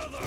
another!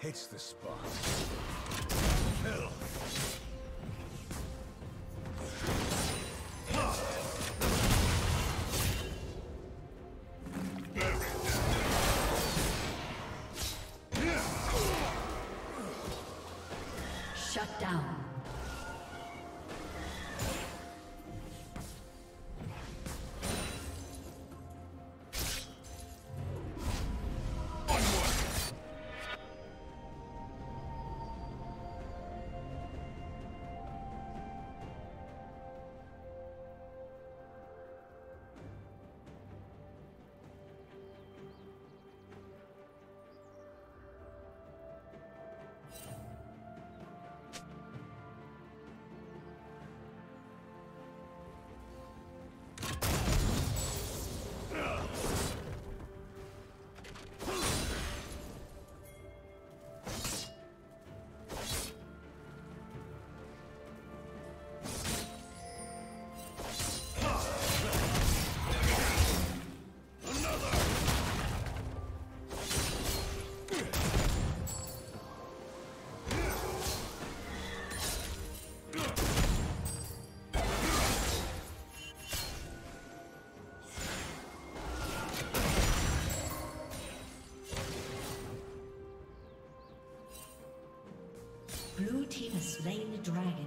Hits the spot. Kill. Shut down. Blue team has slain the dragon.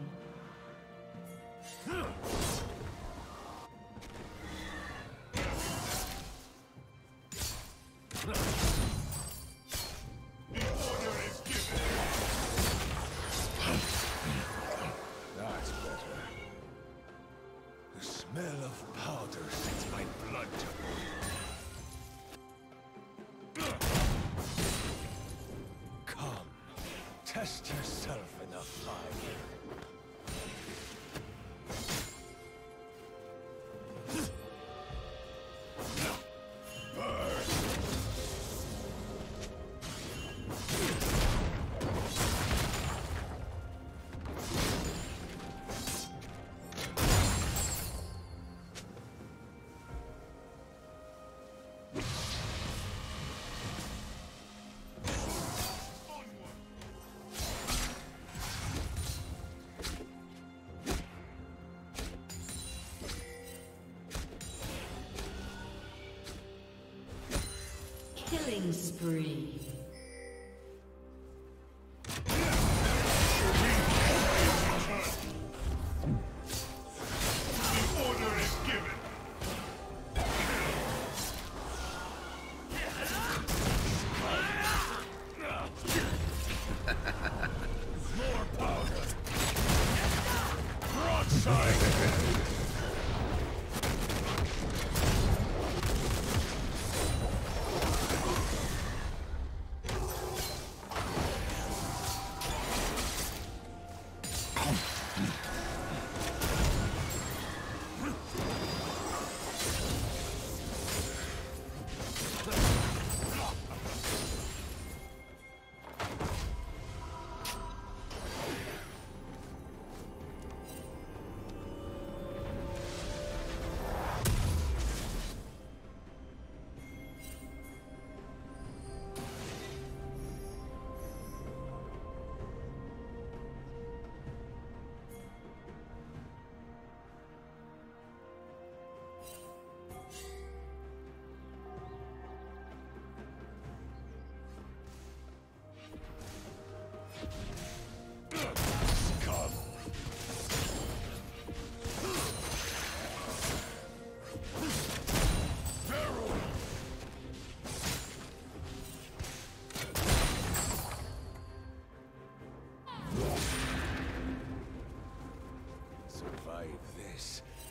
spree.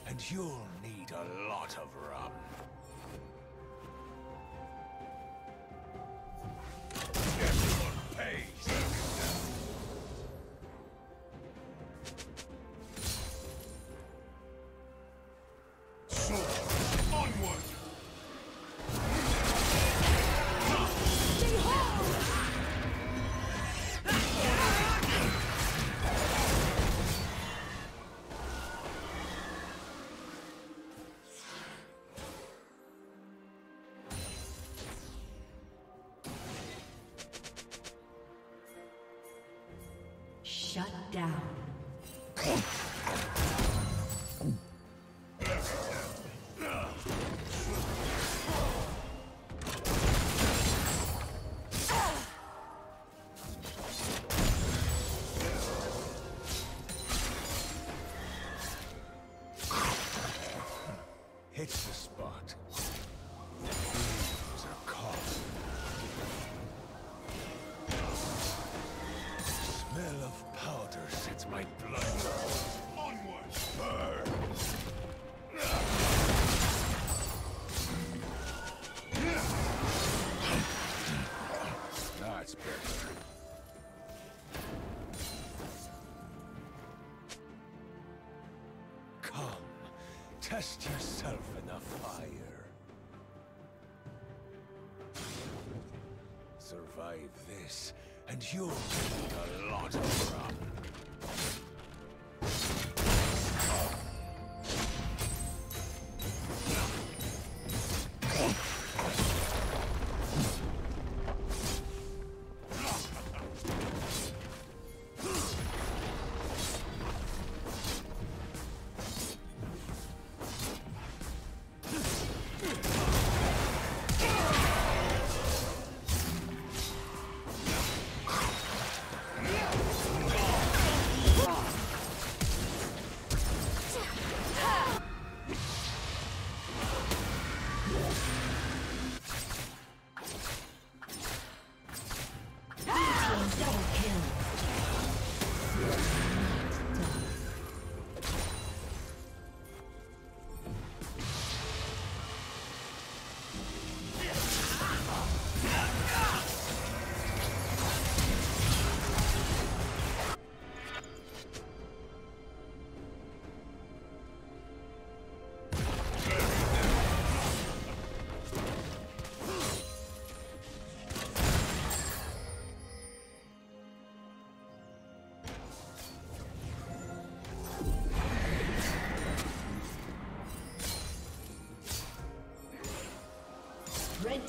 And you'll need a lot of rum. Everyone pays. So, onward. Shut down. Hits the spot. My blood. Onward. Burn. That's better. Come, test yourself in the fire. Survive this, and you'll need a lot of rum. Red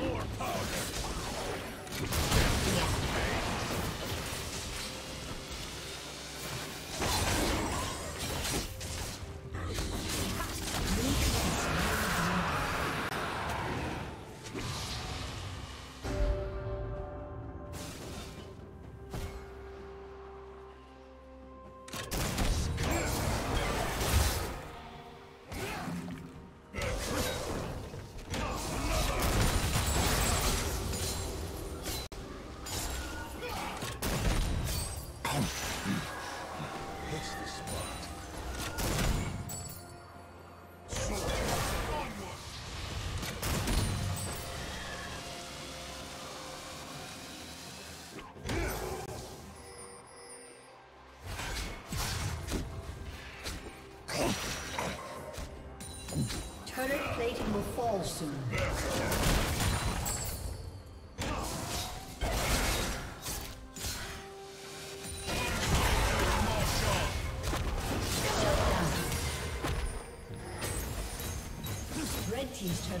More powder. Turret plating will fall soon. Red team's turret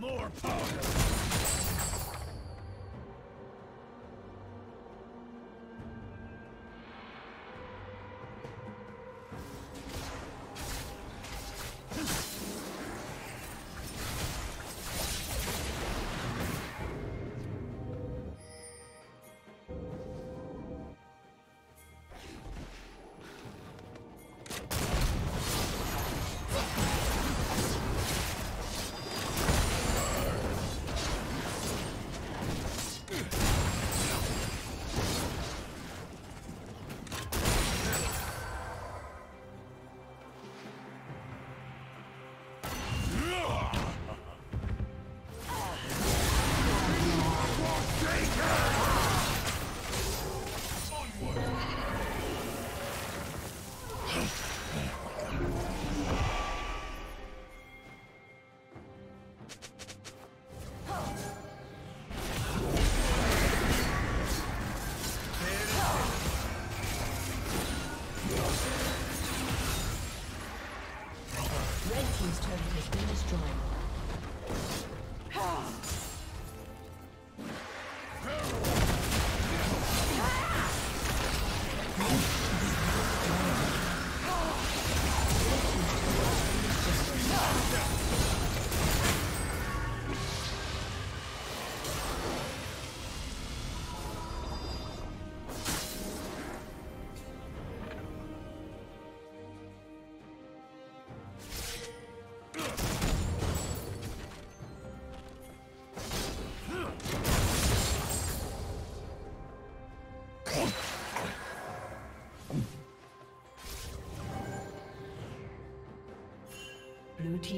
More power!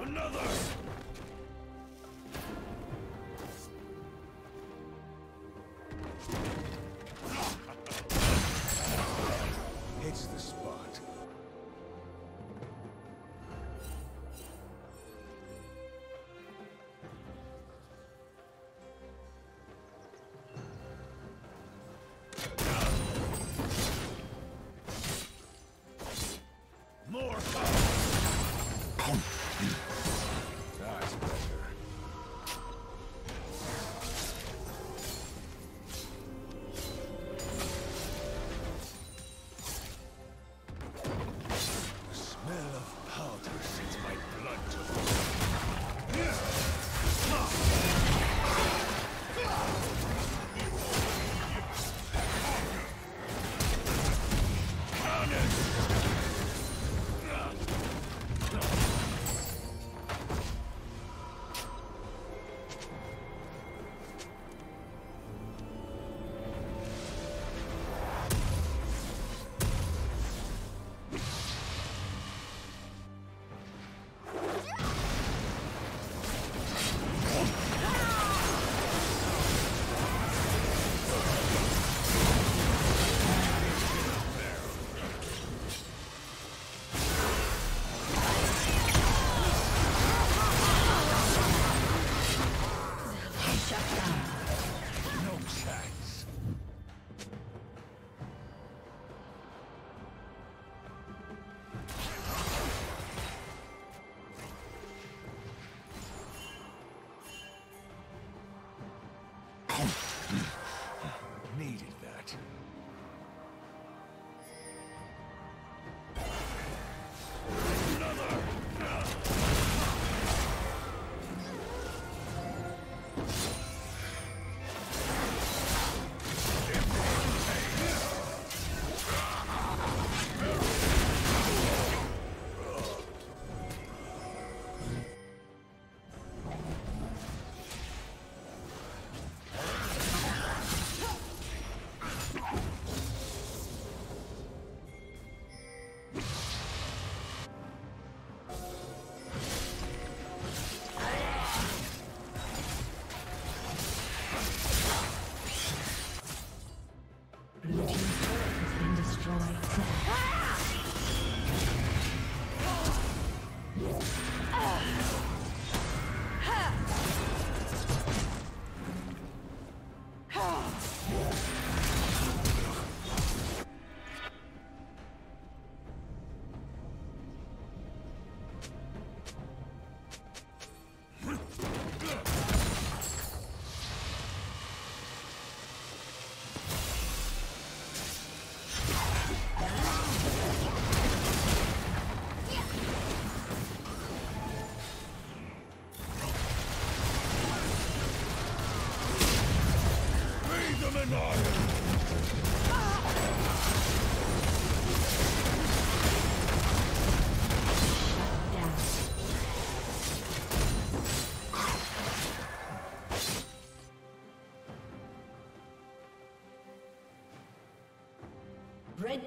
Another! Hits the spot. More power! That's better. The smell of powder sends my blood to the Red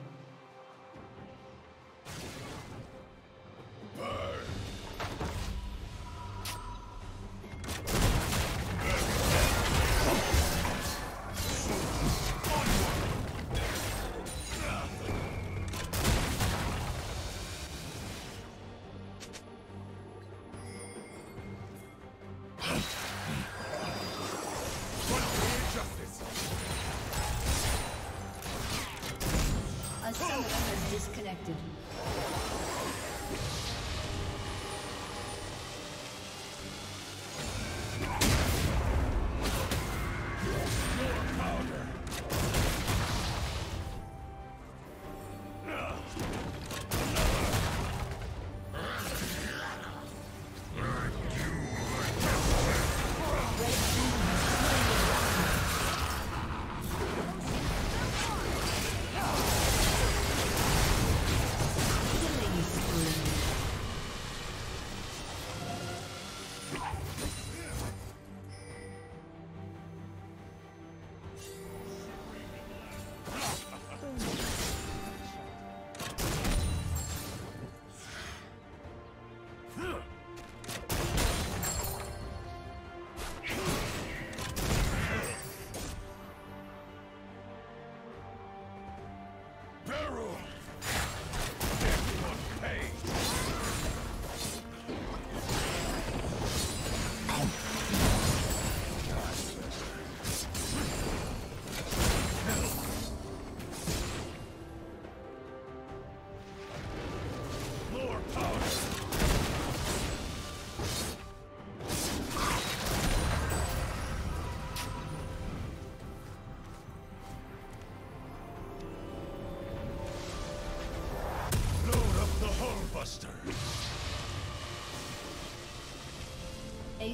Disconnected. Buster. A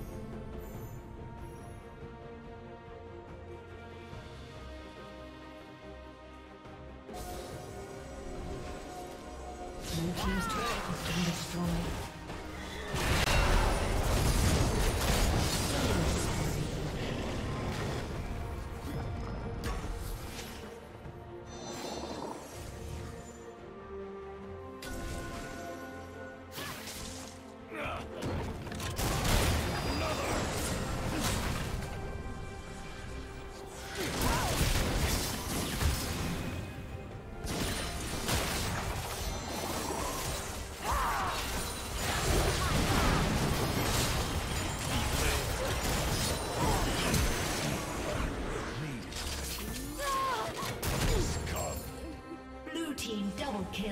Blue team's turret has been destroyed. Kill.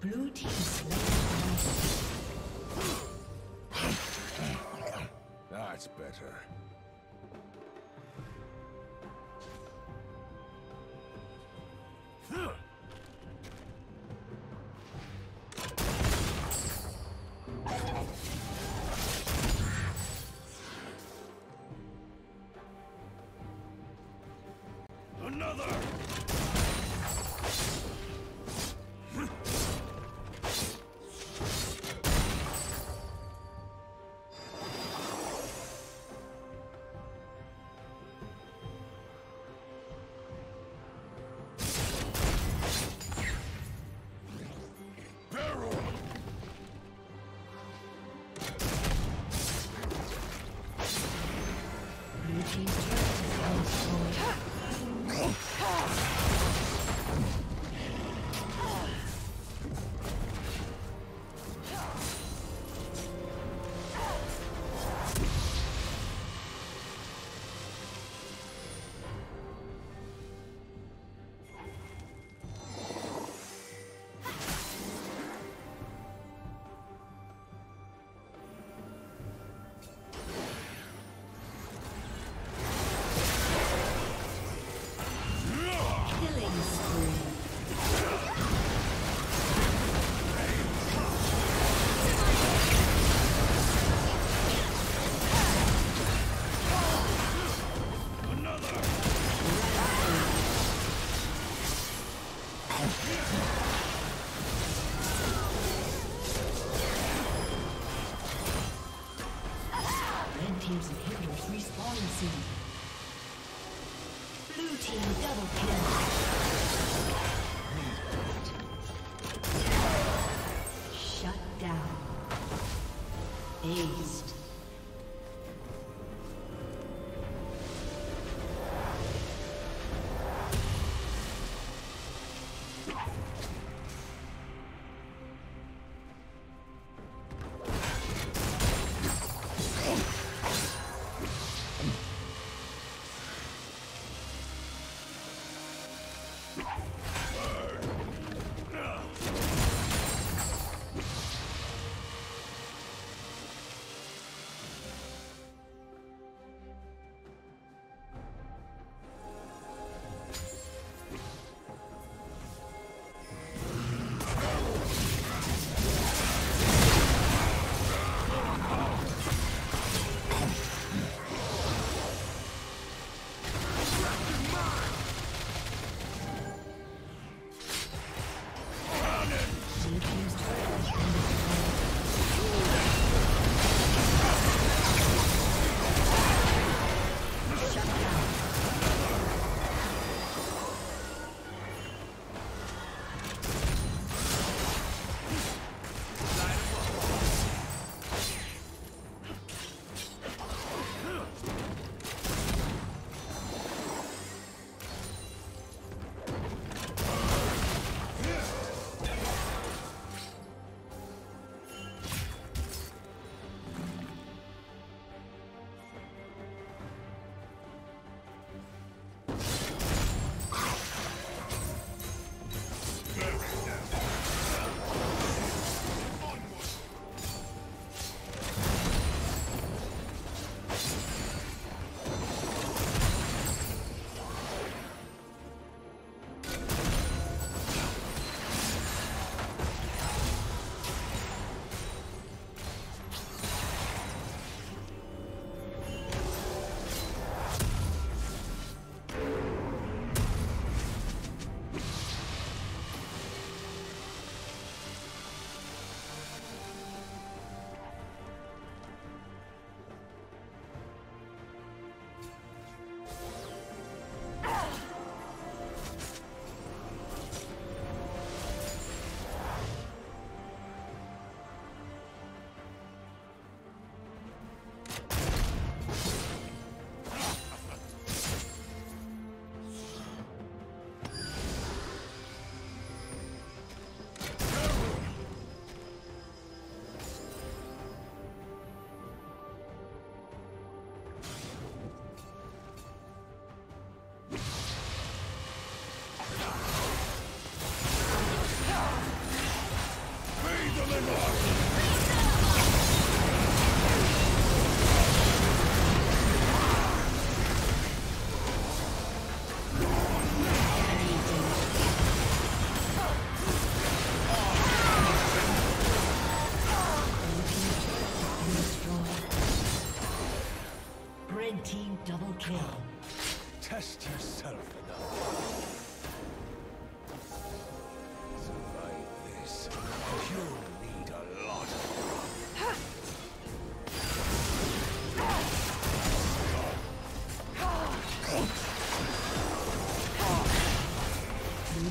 Blue team slain. That's better. Another! respawning soon. Blue team double kill. Shut down. Aced. Test yourself enough. Survive this. You need a lot of love. Blue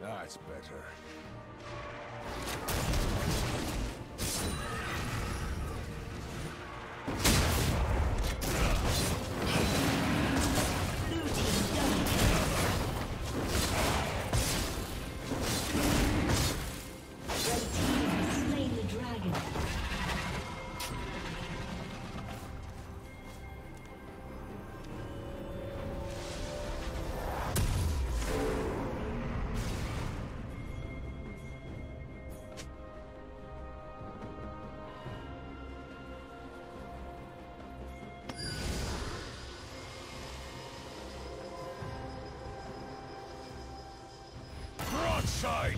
That's better. Side.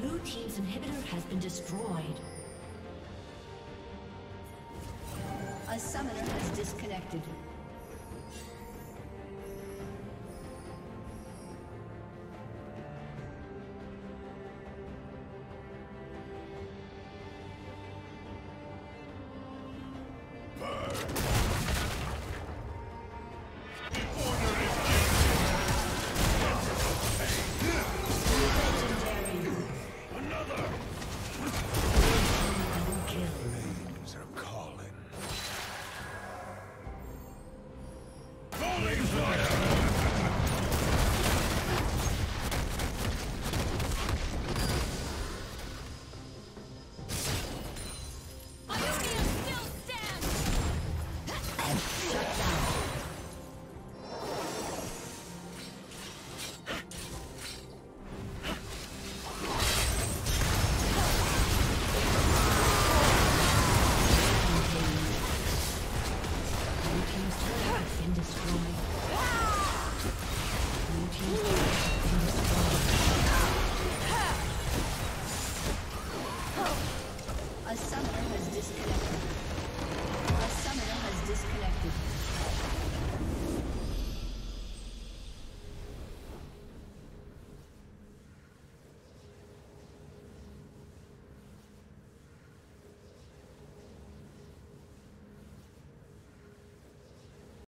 Blue team's inhibitor has been destroyed. A summoner has disconnected.